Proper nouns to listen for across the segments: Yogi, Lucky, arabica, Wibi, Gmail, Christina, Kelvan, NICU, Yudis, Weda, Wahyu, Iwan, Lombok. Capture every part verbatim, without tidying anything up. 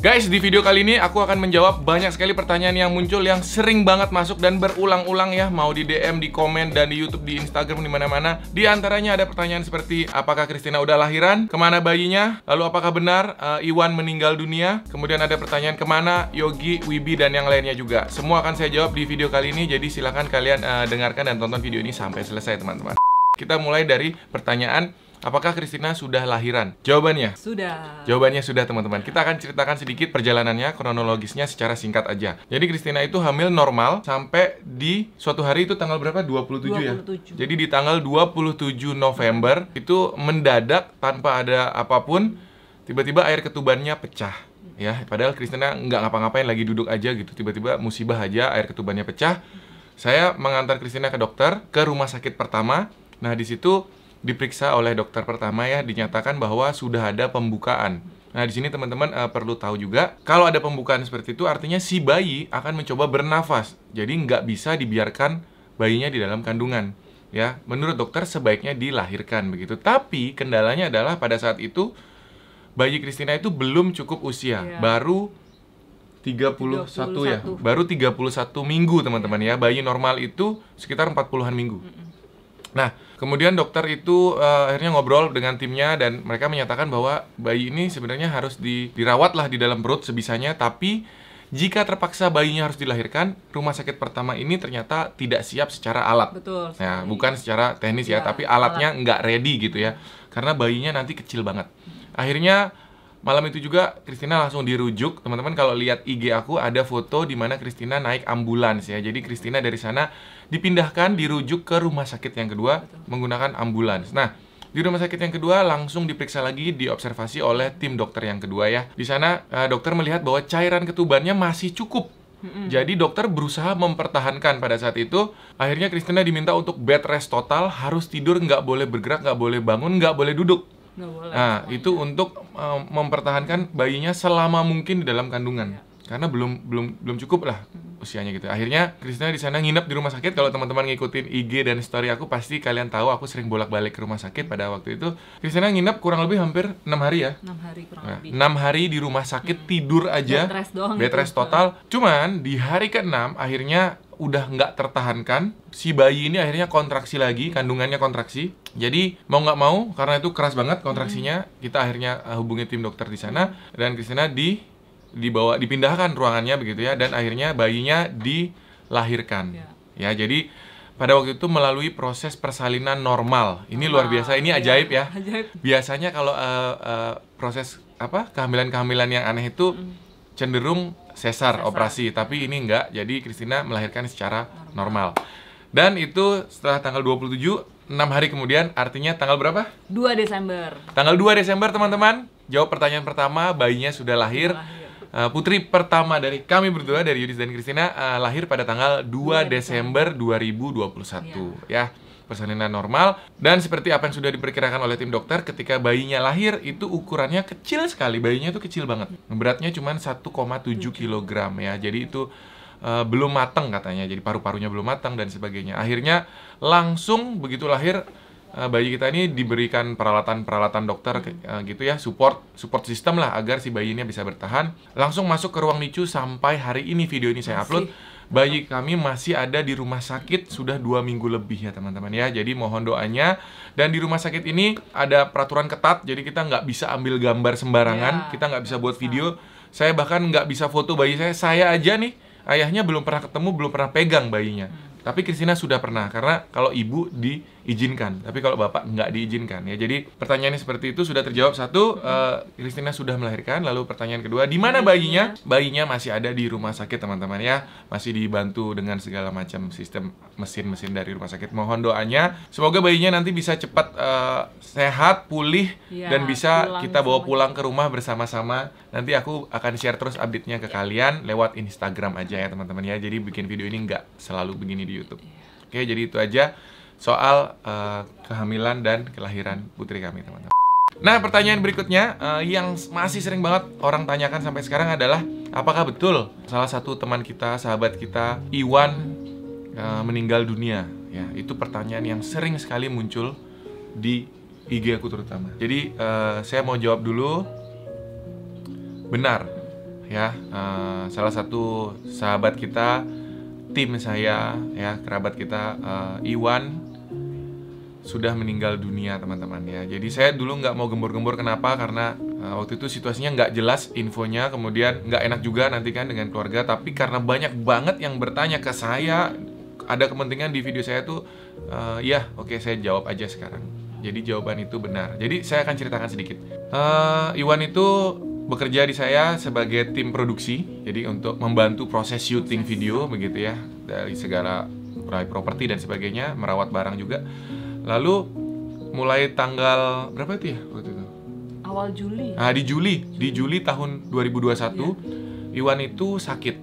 Guys, di video kali ini aku akan menjawab banyak sekali pertanyaan yang muncul yang sering banget masuk dan berulang-ulang ya, mau di D M, di komen, dan di YouTube, di Instagram, di mana-mana. Di antaranya ada pertanyaan seperti apakah Christina udah lahiran, kemana bayinya, lalu apakah benar uh, Iwan meninggal dunia, kemudian ada pertanyaan kemana Yogi, Wibi, dan yang lainnya juga. Semua akan saya jawab di video kali ini, jadi silahkan kalian uh, dengarkan dan tonton video ini sampai selesai teman-teman. Kita mulai dari pertanyaan, apakah Christina sudah lahiran? Jawabannya? Sudah. Jawabannya sudah teman-teman. Kita akan ceritakan sedikit perjalanannya, kronologisnya secara singkat aja. Jadi Christina itu hamil normal sampai di suatu hari itu tanggal berapa? dua puluh tujuh, dua puluh tujuh ya? Jadi di tanggal dua puluh tujuh November itu mendadak tanpa ada apapun, tiba-tiba air ketubannya pecah. Ya, padahal Christina nggak ngapa-ngapain, lagi duduk aja gitu. Tiba-tiba musibah aja, air ketubannya pecah. Saya mengantar Christina ke dokter, ke rumah sakit pertama. Nah di situ diperiksa oleh dokter pertama ya, dinyatakan bahwa sudah ada pembukaan. Nah di sini teman-teman uh, perlu tahu juga, kalau ada pembukaan seperti itu artinya si bayi akan mencoba bernafas. Jadi nggak bisa dibiarkan bayinya di dalam kandungan. Ya, menurut dokter sebaiknya dilahirkan begitu. Tapi kendalanya adalah pada saat itu bayi Christina itu belum cukup usia, yeah. baru tiga puluh satu ya, baru tiga puluh satu minggu teman-teman ya. Bayi normal itu sekitar empat puluhan minggu. Mm-mm. Nah, kemudian dokter itu uh, akhirnya ngobrol dengan timnya dan mereka menyatakan bahwa bayi ini sebenarnya harus di, dirawat lah di dalam perut sebisanya. Tapi jika terpaksa bayinya harus dilahirkan, rumah sakit pertama ini ternyata tidak siap secara alat. Betul. Ya, bukan secara teknis ya, ya tapi alatnya alat. nggak ready gitu ya, karena bayinya nanti kecil banget. Akhirnya malam itu juga Christina langsung dirujuk. Teman-teman kalau lihat I G aku ada foto di mana Christina naik ambulans ya. Jadi Christina dari sana dipindahkan, dirujuk ke rumah sakit yang kedua. Betul. Menggunakan ambulans. Nah, di rumah sakit yang kedua langsung diperiksa lagi, diobservasi oleh tim dokter yang kedua ya. Di sana dokter melihat bahwa cairan ketubannya masih cukup. Mm-hmm. Jadi dokter berusaha mempertahankan pada saat itu. Akhirnya Christina diminta untuk bed rest total, harus tidur, nggak boleh bergerak, nggak boleh bangun, nggak boleh duduk. Boleh, nah, semuanya. Itu untuk um, mempertahankan bayinya selama mungkin di dalam kandungan. Ya. Karena belum belum belum cukup lah hmm. usianya gitu. Akhirnya Christina di sana nginep di rumah sakit. Kalau teman-teman ngikutin I G dan story aku pasti kalian tahu aku sering bolak-balik ke rumah sakit pada waktu itu. Christina nginep kurang lebih hampir enam hari ya. enam hari kurang nah, lebih. enam hari di rumah sakit hmm. tidur aja. Bed rest doang. Bed rest total. Cuman di hari keenam akhirnya udah nggak tertahankan, si bayi ini akhirnya kontraksi lagi, kandungannya kontraksi. Jadi mau nggak mau, karena itu keras banget kontraksinya, kita akhirnya hubungi tim dokter di sana dan Christina di dibawa dipindahkan ruangannya begitu ya, dan akhirnya bayinya dilahirkan. Ya, ya jadi pada waktu itu melalui proses persalinan normal. Ini wow, luar biasa, ini ajaib ya. Ajaib. Biasanya kalau uh, uh, proses apa kehamilan-kehamilan yang aneh itu mm. cenderung sesar, operasi, tapi ini enggak. Jadi Christina melahirkan secara normal. Dan itu setelah tanggal dua puluh tujuh, enam hari kemudian, artinya tanggal berapa? dua Desember. Tanggal dua Desember, teman-teman. Jawab pertanyaan pertama, bayinya sudah lahir. lahir. Uh, putri pertama dari kami berdua, dari Yudis dan Christina, uh, lahir pada tanggal dua Desember dua ribu dua puluh satu. Ya. ya. Persalinan normal, dan seperti apa yang sudah diperkirakan oleh tim dokter, ketika bayinya lahir itu ukurannya kecil sekali, bayinya itu kecil banget, beratnya cuma satu koma tujuh kilogram ya, jadi itu uh, belum matang katanya, jadi paru-parunya belum matang dan sebagainya. Akhirnya langsung begitu lahir uh, bayi kita ini diberikan peralatan-peralatan dokter uh, gitu ya, support support system lah agar si bayi ini bisa bertahan. Langsung masuk ke ruang NICU sampai hari ini video ini saya upload. Bayi kami masih ada di rumah sakit sudah dua minggu lebih ya teman-teman ya. Jadi mohon doanya. Dan di rumah sakit ini ada peraturan ketat. Jadi kita nggak bisa ambil gambar sembarangan ya, kita nggak bisa buat bisa. video. Saya bahkan nggak bisa foto bayi saya. Saya aja nih, ayahnya belum pernah ketemu, belum pernah pegang bayinya. hmm. Tapi Christina sudah pernah. Karena kalau ibu diizinkan, tapi kalau bapak nggak diizinkan ya. Jadi pertanyaannya seperti itu sudah terjawab. Satu, hmm. uh, Christina sudah melahirkan. Lalu pertanyaan kedua, di mana bayinya? Bayinya masih ada di rumah sakit teman-teman ya. Masih dibantu dengan segala macam sistem mesin-mesin dari rumah sakit. Mohon doanya, semoga bayinya nanti bisa cepat uh, sehat, pulih ya, dan bisa kita bawa pulang ke rumah bersama-sama. Nanti aku akan share terus update-nya ke ya. kalian lewat Instagram aja ya teman-teman ya. Jadi bikin video ini nggak selalu begini di YouTube. ya. Oke, jadi itu aja soal uh, kehamilan dan kelahiran putri kami teman-teman. Nah pertanyaan berikutnya uh, yang masih sering banget orang tanyakan sampai sekarang adalah apakah betul salah satu teman kita, sahabat kita, Iwan uh, meninggal dunia ya. Itu pertanyaan yang sering sekali muncul di I G aku terutama. Jadi uh, saya mau jawab dulu, benar. ya, uh, salah satu sahabat kita, tim saya, ya, kerabat kita, uh, Iwan, sudah meninggal dunia, teman-teman, ya. Jadi saya dulu nggak mau gembor-gembor, kenapa? Karena uh, waktu itu situasinya nggak jelas infonya, kemudian nggak enak juga nanti kan dengan keluarga. Tapi karena banyak banget yang bertanya ke saya, ada kepentingan di video saya tuh, uh, ya oke, okay, saya jawab aja sekarang. Jadi jawaban itu benar. Jadi saya akan ceritakan sedikit. uh, Iwan itu bekerja di saya sebagai tim produksi, jadi untuk membantu proses syuting video begitu ya, dari segala mulai properti dan sebagainya, merawat barang juga. Lalu mulai tanggal berapa itu ya waktu itu? Awal Juli. Nah, di Juli, Juli. di Juli tahun dua ribu dua puluh satu ya. Iwan itu sakit.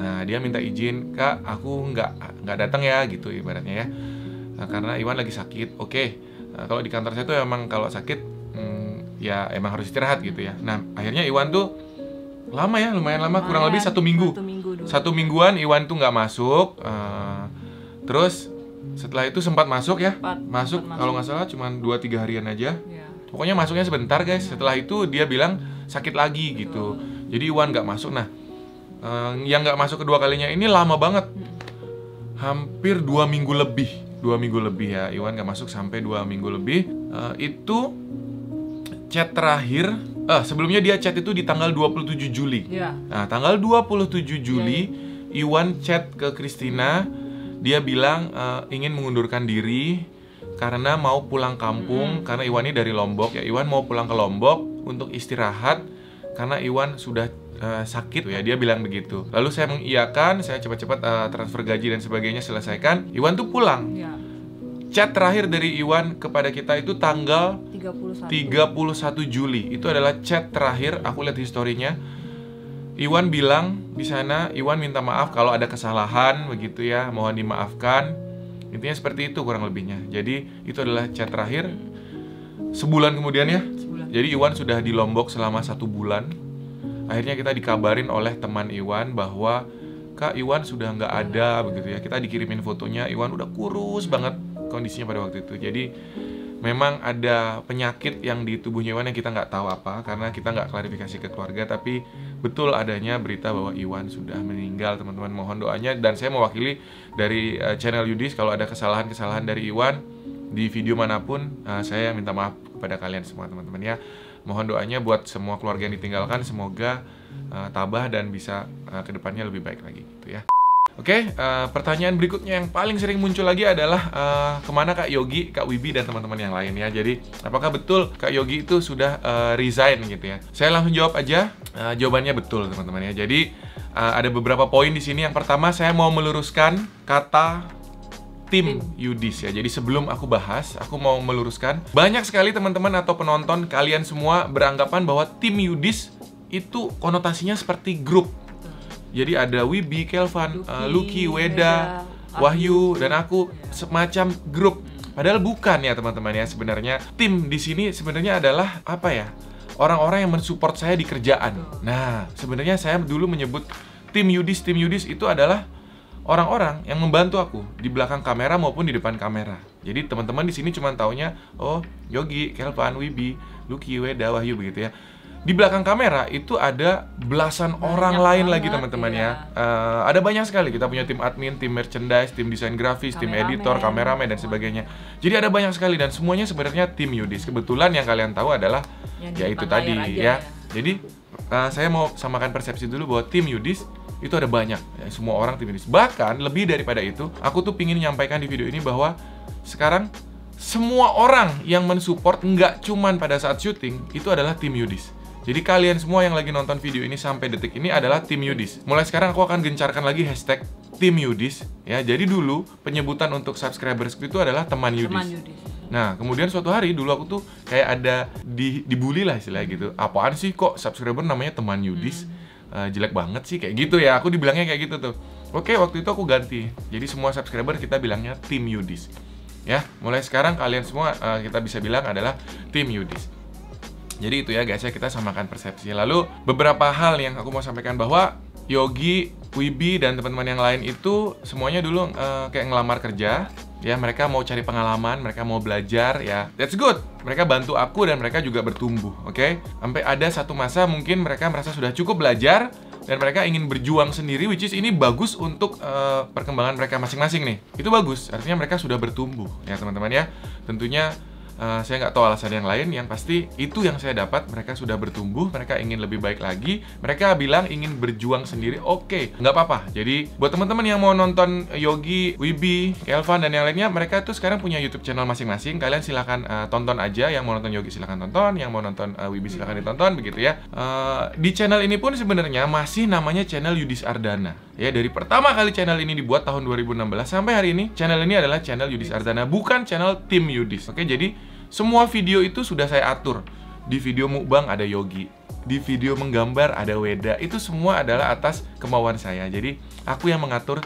Nah, dia minta izin, "Kak, aku nggak nggak datang ya," gitu ibaratnya ya. Nah, karena Iwan lagi sakit. Oke. Nah, kalau di kantor saya tuh emang kalau sakit hmm, ya emang harus istirahat gitu ya. Nah, akhirnya Iwan tuh lama ya, lumayan lama, lumayan, kurang lebih satu minggu. Satu, minggu satu mingguan Iwan tuh nggak masuk. Uh, terus setelah itu sempat masuk ya, empat, masuk empat kalau nggak salah cuma dua tiga harian aja ya. Pokoknya masuknya sebentar guys, ya. Setelah itu dia bilang sakit lagi. Betul. Gitu, jadi Iwan nggak masuk. Nah, eh, yang nggak masuk kedua kalinya ini lama banget, hampir dua minggu lebih, dua minggu lebih ya, Iwan nggak masuk sampai dua minggu lebih. eh, Itu chat terakhir, eh, sebelumnya dia chat itu di tanggal dua puluh tujuh Juli ya. Nah, tanggal dua puluh tujuh Juli ya. Iwan chat ke Christina. Dia bilang uh, ingin mengundurkan diri karena mau pulang kampung, hmm. karena Iwan ini dari Lombok ya. Iwan mau pulang ke Lombok untuk istirahat karena Iwan sudah uh, sakit ya, dia bilang begitu. Lalu saya mengiyakan, saya cepat-cepat uh, transfer gaji dan sebagainya, selesaikan. Iwan tuh pulang ya. Chat terakhir dari Iwan kepada kita itu tanggal tiga puluh satu Juli. Itu adalah chat terakhir, aku lihat historinya. Iwan bilang di sana, Iwan minta maaf kalau ada kesalahan begitu ya, mohon dimaafkan. Intinya seperti itu kurang lebihnya. Jadi itu adalah chat terakhir. Sebulan kemudian ya. Sebulan. Jadi Iwan sudah di Lombok selama satu bulan. Akhirnya kita dikabarin oleh teman Iwan bahwa Kak, Iwan sudah nggak ada begitu ya. Kita dikirimin fotonya, Iwan udah kurus banget kondisinya pada waktu itu. Jadi memang ada penyakit yang di tubuhnya Iwan yang kita nggak tahu apa, karena kita nggak klarifikasi ke keluarga. Tapi betul adanya berita bahwa Iwan sudah meninggal, teman-teman, mohon doanya. Dan saya mewakili dari uh, channel Yudis, kalau ada kesalahan-kesalahan dari Iwan di video manapun, uh, saya minta maaf kepada kalian semua, teman-teman ya. Mohon doanya buat semua keluarga yang ditinggalkan, semoga uh, tabah dan bisa uh, kedepannya lebih baik lagi gitu ya. Oke, okay, uh, pertanyaan berikutnya yang paling sering muncul lagi adalah uh, kemana Kak Yogi, Kak Wibi, dan teman-teman yang lain ya. Jadi, apakah betul Kak Yogi itu sudah uh, resign gitu ya? Saya langsung jawab aja, uh, jawabannya betul, teman-teman ya. Jadi, uh, ada beberapa poin di sini. Yang pertama, saya mau meluruskan kata tim Yudis ya. Jadi sebelum aku bahas, aku mau meluruskan. Banyak sekali teman-teman atau penonton, kalian semua beranggapan bahwa tim Yudis itu konotasinya seperti grup. Jadi ada Wibi, Kelvan, Lucky, uh, Lucky Weda, Weda, Wahyu, dan aku ya. Semacam grup. Padahal bukan ya, teman-teman ya. Sebenarnya tim di sini sebenarnya adalah apa ya? Orang-orang yang mensupport saya di kerjaan. Nah, sebenarnya saya dulu menyebut tim Yudis, tim Yudis itu adalah orang-orang yang membantu aku di belakang kamera maupun di depan kamera. Jadi teman-teman di sini cuma taunya oh Yogi, Kelvan, Wibi, Lucky, Weda, Wahyu begitu ya. Di belakang kamera itu ada belasan banyak orang lain lagi, teman-teman ya. Uh, ada banyak sekali, kita punya tim admin, tim merchandise, tim desain grafis, kameramen, tim editor, kameramen, dan sebagainya. Jadi ada banyak sekali dan semuanya sebenarnya tim Yudis. Kebetulan yang kalian tahu adalah ya itu tadi ya. ya. Jadi uh, saya mau samakan persepsi dulu bahwa tim Yudis itu ada banyak ya, semua orang tim Yudis. Bahkan lebih daripada itu, aku tuh pingin nyampaikan di video ini bahwa sekarang semua orang yang mensupport nggak cuman pada saat syuting, itu adalah tim Yudis. Jadi kalian semua yang lagi nonton video ini sampai detik ini adalah tim Yudis. Mulai sekarang aku akan gencarkan lagi hashtag tim Yudis ya. Jadi dulu penyebutan untuk subscribers itu adalah teman Yudis. Teman Yudis. Nah, kemudian suatu hari dulu aku tuh kayak ada di, dibully lah istilahnya gitu. Apaan sih kok subscriber namanya teman Yudis? Hmm. Uh, jelek banget sih kayak gitu ya. Aku dibilangnya kayak gitu tuh. Oke, waktu itu aku ganti. Jadi semua subscriber kita bilangnya tim Yudis. Ya, mulai sekarang kalian semua uh, kita bisa bilang adalah tim Yudis. Jadi itu ya guys ya, kita samakan persepsi. Lalu beberapa hal yang aku mau sampaikan bahwa Yogi, Wibi, dan teman-teman yang lain itu semuanya dulu uh, kayak ngelamar kerja ya, mereka mau cari pengalaman, mereka mau belajar ya, that's good. Mereka bantu aku dan mereka juga bertumbuh, oke? Sampai ada satu masa mungkin mereka merasa sudah cukup belajar, dan mereka ingin berjuang sendiri, which is ini bagus untuk uh, perkembangan mereka masing-masing nih. Itu bagus, artinya mereka sudah bertumbuh ya teman-teman ya. Tentunya Uh, saya nggak tahu alasan yang lain, yang pasti itu yang saya dapat. Mereka sudah bertumbuh, mereka ingin lebih baik lagi. Mereka bilang ingin berjuang sendiri, oke, okay, nggak apa-apa. Jadi buat teman-teman yang mau nonton Yogi, Wibi, Kelvan, dan yang lainnya, mereka tuh sekarang punya YouTube channel masing-masing. Kalian silahkan uh, tonton aja, yang mau nonton Yogi silahkan tonton, yang mau nonton uh, Wibi silahkan ditonton, begitu ya. uh, Di channel ini pun sebenarnya masih namanya channel Yudis Ardhana. Ya, dari pertama kali channel ini dibuat tahun dua ribu enam belas sampai hari ini, channel ini adalah channel Yudis Ardhana, bukan channel tim Yudis. Oke, jadi semua video itu sudah saya atur. Di video mukbang ada Yogi, di video menggambar ada Weda. Itu semua adalah atas kemauan saya. Jadi aku yang mengatur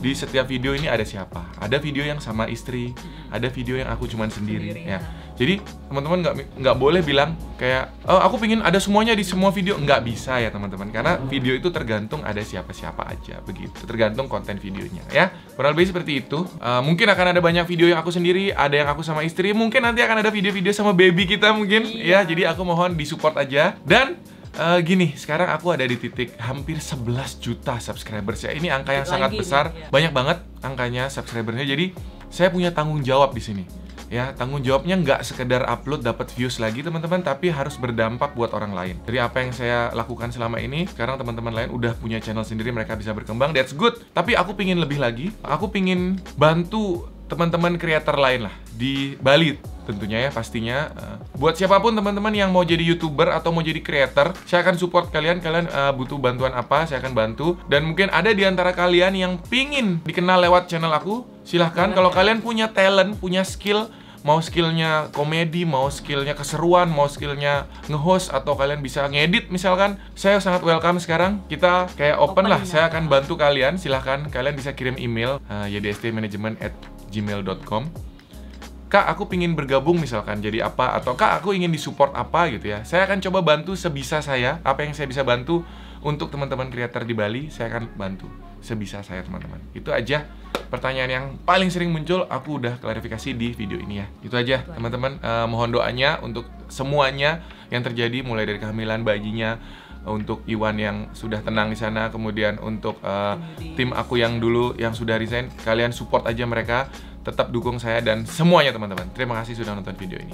di setiap video ini ada siapa. Ada video yang sama istri, ada video yang aku cuman sendiri, sendiri ya. Jadi teman-teman nggak nggak boleh bilang kayak, oh, aku pingin ada semuanya di semua video. Nggak bisa ya teman-teman, karena video itu tergantung ada siapa-siapa aja, begitu, tergantung konten videonya ya. Kurang lebih seperti itu. Uh, mungkin akan ada banyak video yang aku sendiri, ada yang aku sama istri, mungkin nanti akan ada video-video sama baby kita mungkin iya. Ya, jadi aku mohon disupport aja. Dan uh, gini, sekarang aku ada di titik hampir sebelas juta subscribers ya. Ini angka yang Lagi sangat besar, nih, ya. Banyak banget angkanya subscribernya. Jadi saya punya tanggung jawab di sini. Ya, tanggung jawabnya nggak sekedar upload dapat views lagi teman-teman, tapi harus berdampak buat orang lain. Dari apa yang saya lakukan selama ini, sekarang teman-teman lain udah punya channel sendiri, mereka bisa berkembang, that's good. Tapi aku pingin lebih lagi, aku pingin bantu teman-teman creator lain lah di Bali tentunya ya, pastinya. Buat siapapun teman-teman yang mau jadi YouTuber atau mau jadi creator, saya akan support kalian. Kalian uh, butuh bantuan apa, saya akan bantu. Dan mungkin ada di antara kalian yang pingin dikenal lewat channel aku, silahkan. Kalau kalian punya talent, punya skill, mau skillnya komedi, mau skillnya keseruan, mau skillnya nge-host, atau kalian bisa ngedit misalkan, saya sangat welcome. Sekarang kita kayak open, open lah ya. Saya akan bantu kalian, silahkan. Kalian bisa kirim email uh, y d s t management at gmail dot com. Kak, aku pingin bergabung misalkan jadi apa, atau kak, aku ingin disupport apa gitu ya. Saya akan coba bantu sebisa saya. Apa yang saya bisa bantu untuk teman-teman creator di Bali, saya akan bantu sebisa saya teman-teman. Itu aja pertanyaan yang paling sering muncul, aku udah klarifikasi di video ini ya. Itu aja teman-teman, uh, mohon doanya untuk semuanya yang terjadi, mulai dari kehamilan bayinya, untuk Iwan yang sudah tenang di sana, kemudian untuk uh, tim aku yang dulu yang sudah resign. Kalian support aja mereka, tetap dukung saya dan semuanya teman-teman. Terima kasih sudah nonton video ini.